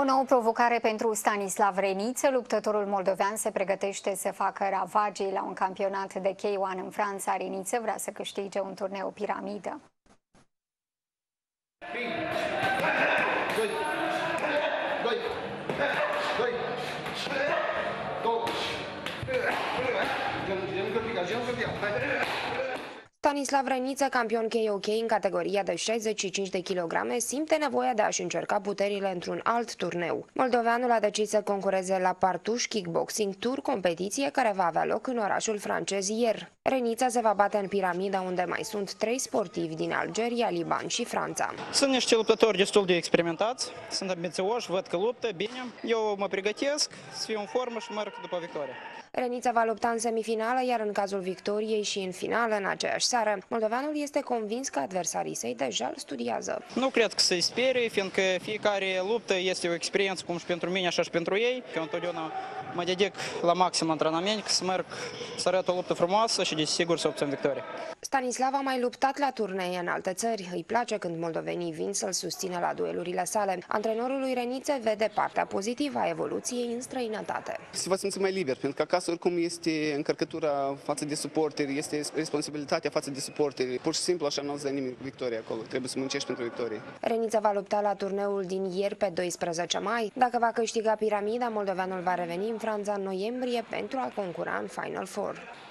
O nouă provocare pentru Stanislav Reniță. Luptătorul moldovean se pregătește să facă ravagii la un campionat de K-1 în Franța. Reniță vrea să câștige un turneu piramidă. Stanislav Reniță, campion KOK în categoria de 65 de kilograme, simte nevoia de a-și încerca puterile într-un alt turneu. Moldoveanul a decis să concureze la Partouche Kickboxing Tour, competiție care va avea loc în orașul francez Hyeres. Reniță se va bate în piramida, unde mai sunt 3 sportivi din Algeria, Liban și Franța. Sunt niște luptători destul de experimentați, sunt ambițioși, văd că luptă bine. Eu mă pregătesc să fiu în formă și merg după victorie. Reniță va lupta în semifinală, iar în cazul victoriei și în finală, în aceeași seară, moldoveanul este convins că adversarii săi deja îl studiază. Nu cred că se sperie, fiindcă fiecare luptă este o experiență, cum și pentru mine, așa și pentru ei. Eu întotdeauna mă dedic la maxim antrenament, să merg să arăt o luptă frumoasă și desigur să obțin victorie. Stanislav a mai luptat la turnee în alte țări. Îi place când moldovenii vin să-l susțină la duelurile sale. Antrenorul lui Reniță vede partea pozitivă a evoluției în străinătate. Se va simți mai liber, pentru că acasă oricum este încărcătura față de suporteri, este responsabilitatea față de suporteri. Pur și simplu așa nu auzi nimeni victorie acolo. Trebuie să muncești pentru victorie. Reniță va lupta la turneul din Hyeres pe 12 mai. Dacă va câștiga piramida, moldoveanul va reveni în Franța în noiembrie pentru a concura în Final Four.